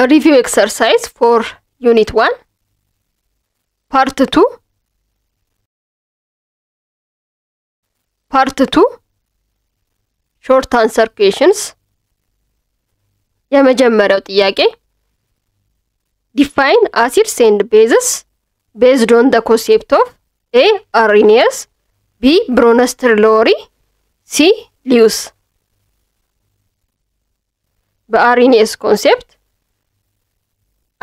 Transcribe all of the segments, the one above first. a review exercise for Unit 1, Part 2. Part 2, short answer questions. የመጀመሪያው ጥያቄ define acids and bases based on the concept of A. Arrhenius, B. Bronsted-Lowry, C. Lewis. በአርሂኒየስ concept,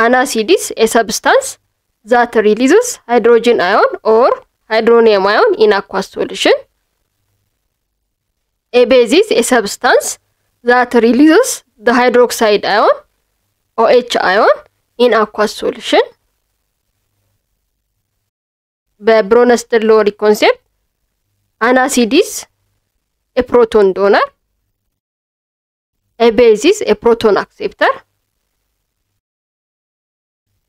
an acid is a substance that releases hydrogen ion or hydronium ion in aqueous solution. A base is a substance that releases the hydroxide ion, OH ion, in aqueous solution. By Bronsted-Lowry concept, an acid is a proton donor, a base is a proton acceptor.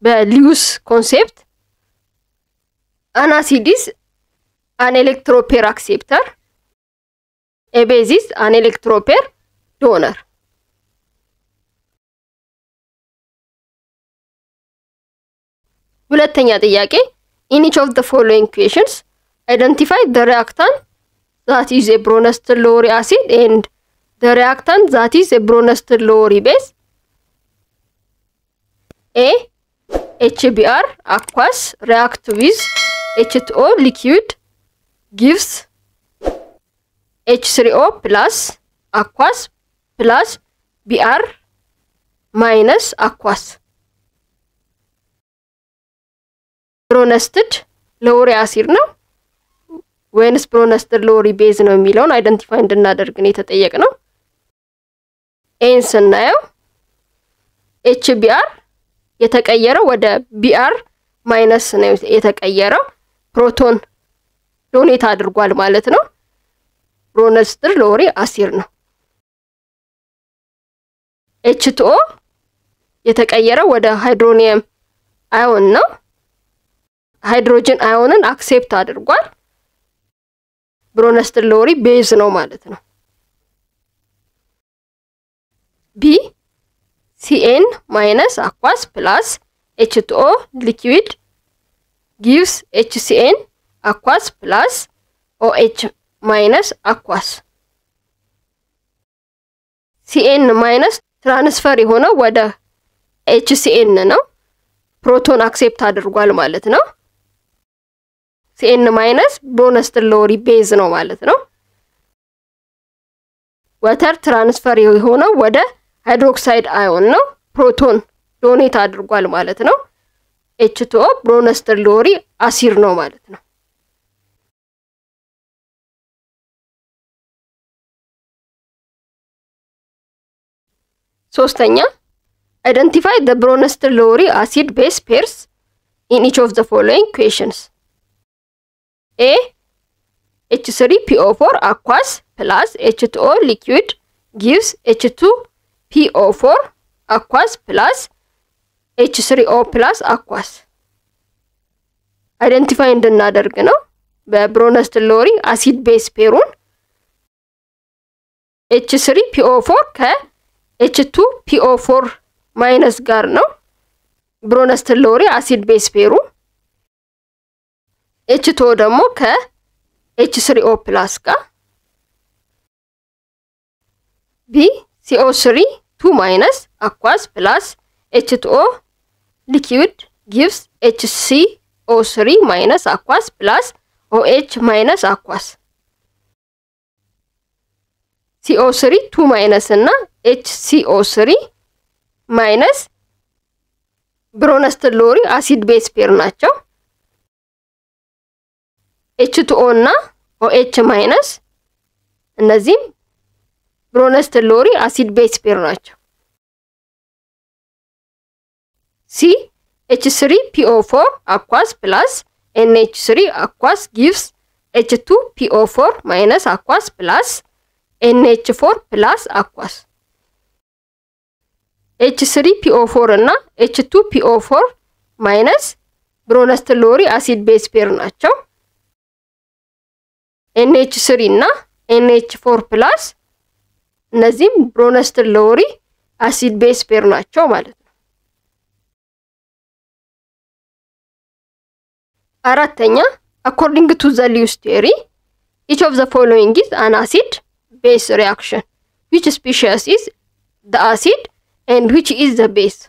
By Lewis concept, an acid is an electron pair acceptor, a base is an electron pair donor. ሁለተኛ ጥያቄ in each of the following equations identify the reactant that is a Bronsted-Lowry acid and the reactant that is a Bronsted-Lowry base. A. HBr aqueous reacts with H2O liquid gives H3O plus aqueous plus Br minus aqueous. Bronsted-Lowry acid now. When is Bronsted-Lowry base now? Milon identify the another geneta tayaka now. Answer now. HBr yetakayero wada Br minus now yetakayero proton donate adrugwal malet no. Bronsted-Lowry acid now. H2O yetakayero wada hydronium ion now. Hydrogen ion and accept አድርጓል Bronsted-Lowry base ነው ማለት ነው B CN minus aqueous plus H2O liquid gives HCN aqueous plus OH minus aqueous CN minus transfer የሆነው ወደ HCN ነው proton accept አድርጓል ማለት ነው CN minus Bronsted-Lowry base ነው ማለት ነው water transfer የሆነው ወደ hydroxide ion ነው proton donate አድርጓል ማለት ነው H2O Bronsted-Lowry acid ነው ማለት ነው ሶስተኛ identify the Bronsted-Lowry acid base pairs in each of the following equations A. H3PO4 aqueous plus H2O liquid gives H2PO4 aqueous plus H3O plus aqueous. Identify the nadarga no by Bronsted-Lowry acid base pair H3PO4 ka H2PO4 minus gar no Bronsted-Lowry acid base pair H2 ደግሞ ከH3O+ ጋር B CO3 2- aqueous plus H2O liquid gives HCO3- aqueous plus OH- aqueous CO3 2- እና HCO3- Bronsted-Lowry acid base pair ናቸው H2O na OH minus nazim Bronsted-Lowry acid base pair nacho. C H3PO4 aqueous plus NH3 aqueous gives H2PO4 minus aqueous plus NH4 plus aqueous. H3PO4 na H2PO4 minus Bronsted-Lowry acid base pair nacho. NH3 na NH4 plus nazim Bronsted-Lowry acid base pair ናቸው ማለት ነው Aratanya, according to the Lewis theory, each of the following is an acid-base reaction. Which species is the acid and which is the base?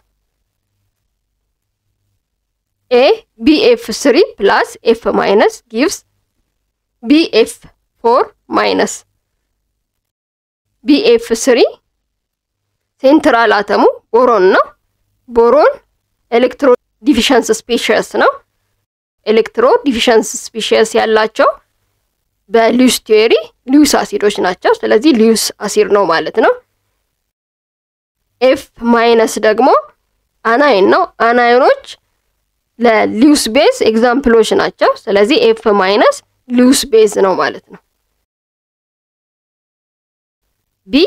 A, BF3 plus F minus gives BF4 minus. BF3 central atomu boron no. Boron electron deficiency species no. Electron deficiency species yallacho by Lewis theory Lewis acidoch nacho. Selezi Lewis acid no malet no. F minus dagmo anion no. Anionoch la Lewis base example och nacho. Selezi F minus Lewis base no malet no. B,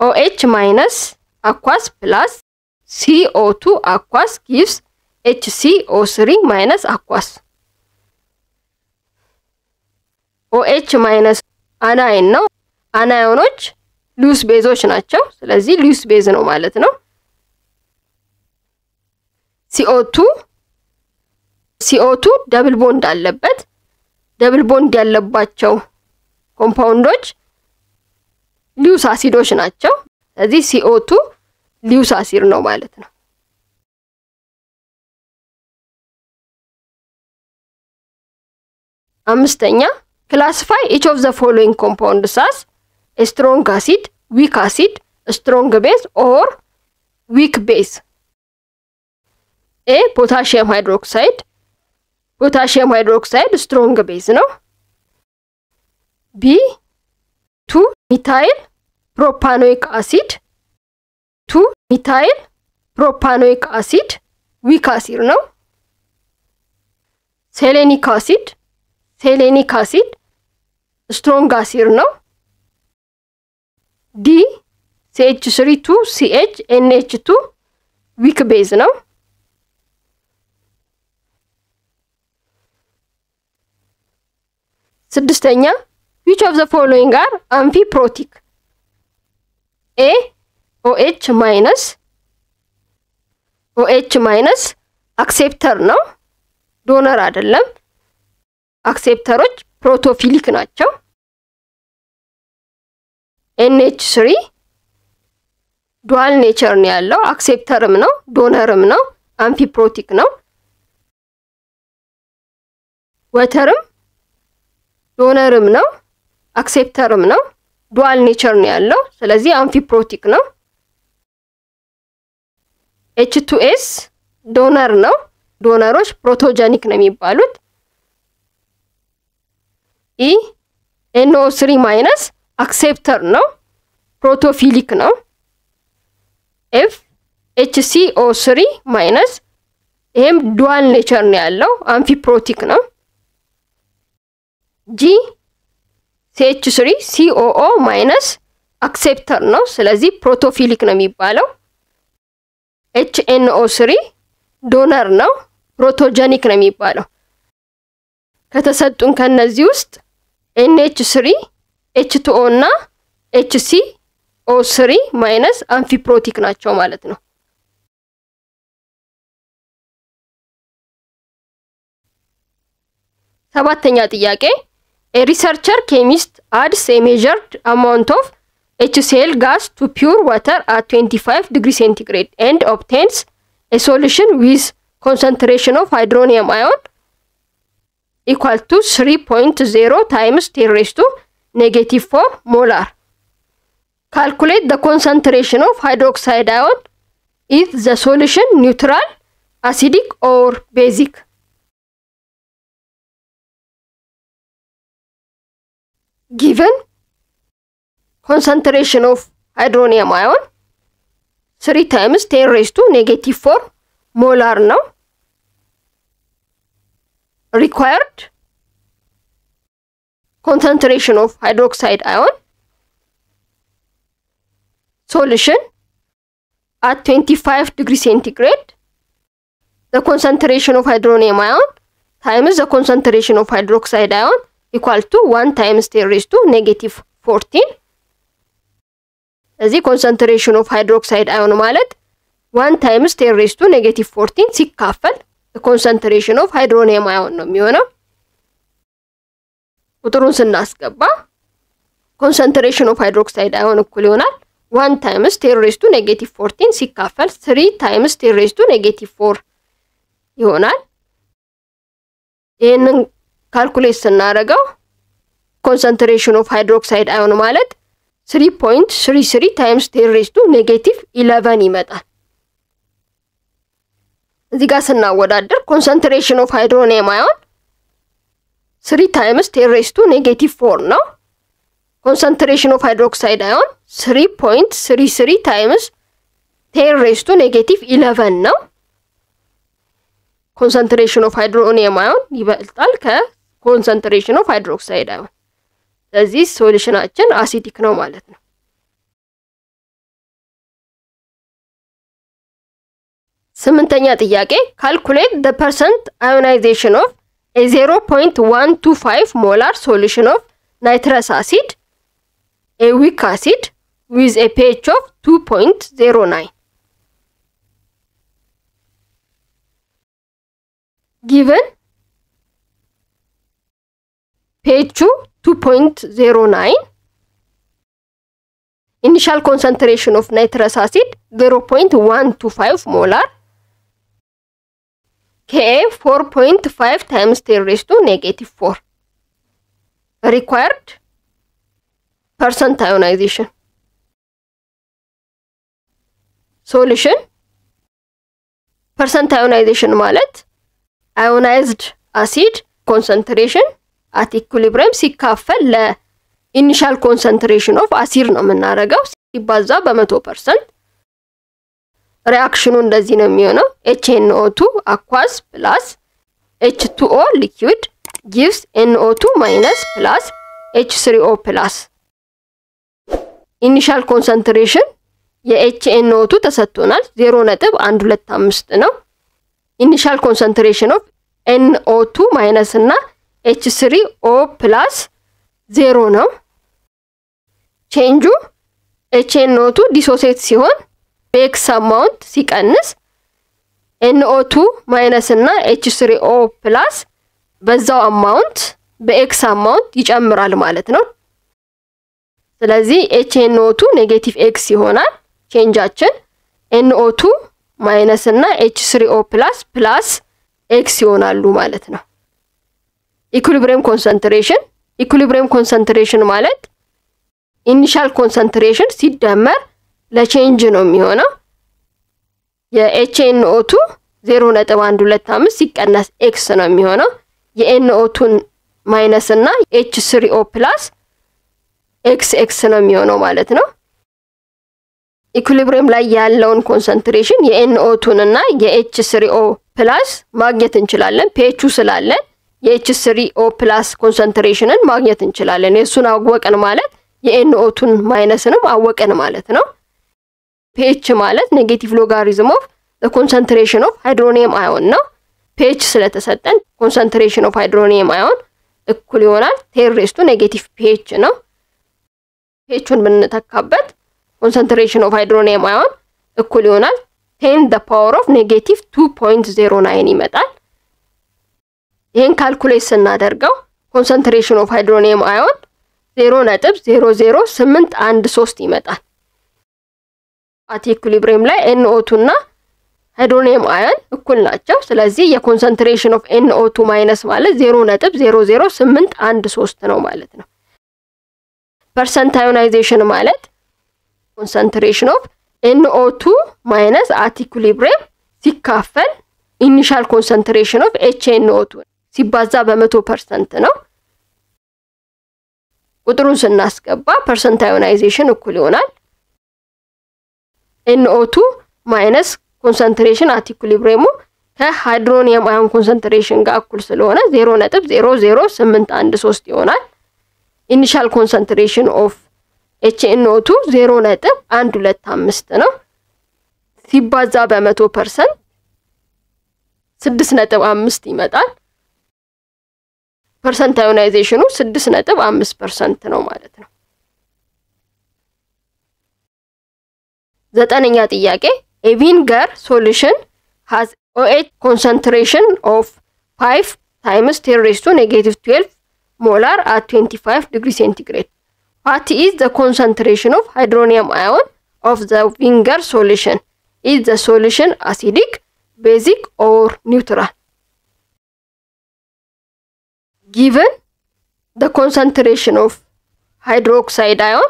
OH minus aqueous plus CO2 aqueous gives HCO3 minus aqueous. OH minus anion no. Anionoch loose baseoch nacho. Selezi loose base no malet no. CO2 double bond allebet. Double bond yallebacho compoundoch Lewis acidoch nacho. Selezi CO2 Lewis acid no malet no. Amstenya, classify each of the following compounds as a strong acid, strong base or weak base. A, potassium hydroxide strong base no. B, 2-methyl propanoic acid, 2-methyl propanoic acid, weak acid no. Selenic acid, strong acid no. D, CH3CHNH2, weak base no. Sadistanya, which of the following are amphiprotic? A, OH minus, acceptor no. Donor adellam. Acceptor protophilic nacho. NH3 dual nature niallo. Acceptor no. Donor no. Amphiprotic no. Water donor no. Acceptor no. Dual nature niallo. Selezi amphiprotic no. H2S donor no. Donoroch protogenic nami balut. E, NO3 minus acceptor no. Protophilic no. F, HCO3 minus M dual nature niallo. Amphiprotic no. G, CH3 COO minus acceptor no. Selezi protophilic no mibalo. HNO3 donor no. Protogenic no mibalo. Katasadun kanaziust NH3 H2O na HCO3 minus amphiprotic nacho malet no. Sabatenya tiyake, a researcher chemist adds a measured amount of HCl gas to pure water at 25 degrees centigrade and obtains a solution with concentration of hydronium ion equal to 3.0 times 10⁻⁴ molar. Calculate the concentration of hydroxide ion. Is the solution neutral, acidic or basic? Given concentration of hydronium ion 3 times 10⁻⁴ molar now. Required concentration of hydroxide ion solution at 25 degrees centigrade. The concentration of hydronium ion times the concentration of hydroxide ion equal to 1 times 10⁻⁴. As the concentration of hydroxide ion malet 1 times 10⁻⁴. the concentration of hydronium ion ነው የሚሆነው ቁጥሩን ስናስገባ concentration of hydroxide ion እኩል ይሆናል 1 times 10 raised to -14 ሲካፈል 3 times 10 raised to -4 ይሆናል ይሄንን ካልኩሌት ስናደርገው concentration of hydroxide ion ማለት 3.33 times 10 raised to -11 ይመጣል እዚህ ጋር ስናወዳደር concentration of hydronium ion 3 times 10 raised to -4 ነው concentration of hydroxide ion 3.33 times 10 raised to -11 ነው concentration of hydronium ion ይበልጣል concentration of hydroxide ion ስለዚህ ሶሉሽናችን አሲዲክ ነው ማለት ነው ስምንተኛ ጥያቄ calculate the percent ionization of a 0.125 molar solution of nitrous acid a weak acid with a pH of 2.09 given pH 2.09 initial concentration of nitrous acid 0.125 molar Ka 4.5 times 10 raised to -4 required percent ionization solution percent ionization mallet ionized acid concentration at equilibrium ሲካፈል ለinitial concentration of acid ነው የምናረጋው ሲባዛ በ100% ሪአክሽኑ እንደዚህ ነው የሚሆነው HNO2 aqueous plus H2O liquid gives NO2 minus plus H3O plus initial concentration የHNO2 ተሰጥቶናል 0.125 ነው initial concentration of NO2 minus እና H3O plus 0 ነው change HNO2 dissociate ሲሆን በx amount ሲቀንስ NO2 minus እና H3O plus በዛው amount በx amount ይጨምራል ማለት ነው ስለዚህ HNO2 negative x ይሆናል changeአችን NO2 minus እና H3O plus plus x ይሆናሉ ማለት ነው equilibrium concentration ማለት initial concentration ሲደመር ለቼንጅ ነው የሚሆነው የHNO2 0.125 ሲቀነስ x ነው የሚሆነው የNO2 ማይነስ እና H3O+ xx ነው የሚሆነው ማለት ነው ኢኩሊብሪየም ላይ ያለውን ኮንሰንትሬሽን የNO2 እና የH3O+ ማግኘት እንችላለን pH ስላለ የH3O+ ኮንሰንትሬሽንን ማግኘት እንችላለን እሱን አወቀን ማለት የNO2 ማይነስንም አወቀን ማለት ነው pH ማለት negative logarithm of the concentration of hydronium ion ነው pH ስለተሰጠን concentration of hydronium ion እኩል ይሆናል 10 raised to pH ነው pHን ብንተካበት concentration of hydronium ion እኩል ይሆናል 10⁻⁻⁹ ይመጣል ይሄን ካልኩሌት ስናደርገው concentration of hydronium ion 0.00813 ይመጣል at equilibrium ላይ NO2 እና hydronium ion እኩል ናቸው ስለዚህ የconcentration of NO2- ማለት 0.00813 ነው ማለት ነው percent ionization ማለት concentration of NO2- at equilibrium ሲካፈል initial concentration of HNO2 ሲባዛ በ100% ነው ቁጥሩን ስናስገባ percent ionization እኩል ይሆናል NO2 minus concentration at equilibrium ከሃይድሮኒየም አዮን concentration ጋር እኩል ስለሆነ 0.00813 ይሆናል initial concentration of HNO2 0.125 ነው ሲባዛ በ100% 6.5 ይመጣል percent ionization 6.5% ነው ማለት ነው ዘጠነኛ ጥያቄ a vinegar solution has OH concentration of 5 × 10⁻¹² molar at 25 degrees centigrade. What is the concentration of hydronium ion of the Wigner solution? Is the solution acidic, basic or neutral? Given the concentration of hydroxide ion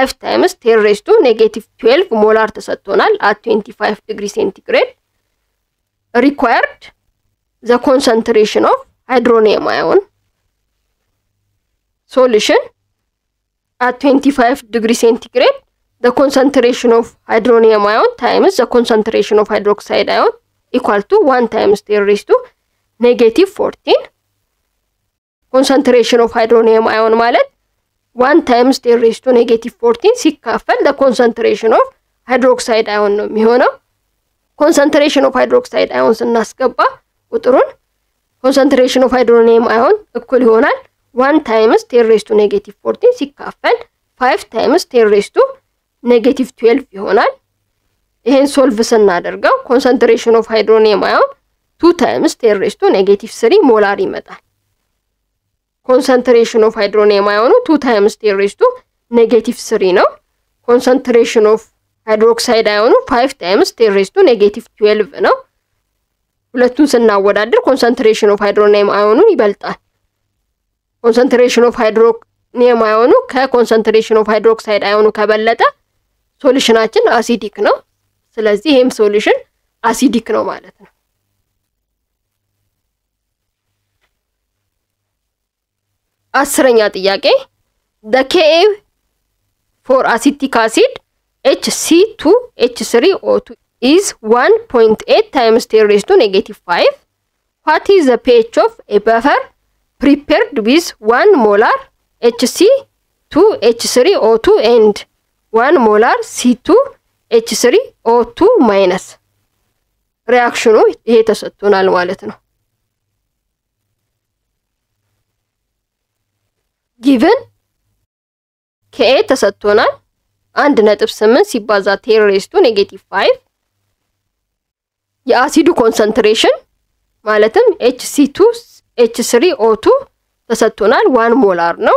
5 × 10⁻¹² molar ተሰጥቶናል at 25 degrees centigrade. Required the concentration of hydronium ion solution at 25 degrees centigrade. The concentration of hydronium ion times the concentration of hydroxide ion equal to 1 × 10⁻¹⁴. Concentration of hydronium ion ማለት 1 × 10⁻¹⁴ ሲካፈል the concentration of hydroxide ion ነው የሚሆነው. Concentration of hydroxide ion ስናስገባ ቁጥሩን concentration of hydronium ion እኩል ይሆናል 1 × 10⁻¹⁴ ሲካፈል 5 × 10⁻¹² ይሆናል። ይሄን ሶልቭ ስናደርገው concentration of hydronium ion 2 × 10⁻³ molar ይመጣል። Concentration of hydronium ion 2 × 10⁻³ ነው. Concentration of hydroxide ion 5 × 10⁻¹² ነው። ሁለቱን ስናወዳደር concentration of hydronium ion ይበልጣል። Concentration of hydronium ion ከconcentration of hydroxide ion ከበለጠ ሶሉሽናችን አሲዲክ ነው። ስለዚህ ይሄም ሶሉሽን አሲዲክ ነው ማለት ነው። አስረኛ ጥያቄ the Ka4 acetic acid HC2H3O2 is 1.8 × 10⁻⁵. What is the pH of a buffer prepared with 1 molar HC2H3O2 and 1 molar C2H3O2-? ሪአክሽኑ ይሄ ተሰጥቶናል ማለት ነው። Given Ka ተሰጥቶናል 1.8 ሲባዛ 10⁻⁵ የአሲዱ ኮንሰንትሬሽን ማለትም HC2H3O2 ተሰጥቶናል 1 ሞላር ነው።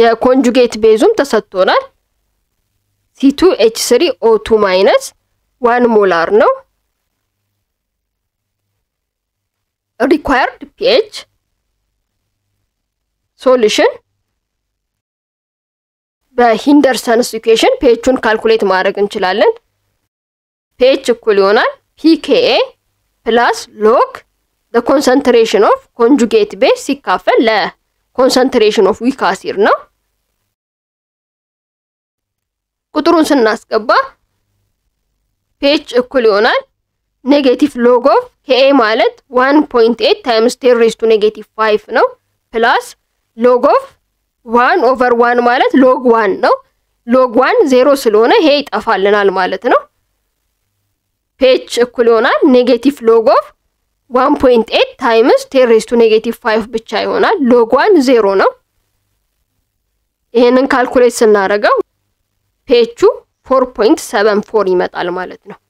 የኮንጁጌት ቤዙም ተሰጥቶናል C2H3O2- 1 ሞላር ነው። Required pH solution በሂንደርሰንስ ኢኩዌሽን pHን ካልኩሌት ማድረግ እንችላለን። pH እኩል ይሆናል pKa + log the concentration of conjugate base ሲካፈል ለconcentration of weak acid ነው። ቁጥሩን ስናስገባ pH እኩል ይሆናል -log of Ka ማለት 1.8 × 10⁻⁵ ነው + log of 1/1 ማለት log 1 ነው። log 1 0 ስለሆነ ይሄ ይጣፋልናል ማለት ነው። pH እኩል ይሆናል -log of 1.8 × 10⁻⁵ ብቻ ይሆናል። log 1 0 ነው። ይሄንን ካልኩሌት ስናደርገው pH 4.74 ይመጣል ማለት ነው።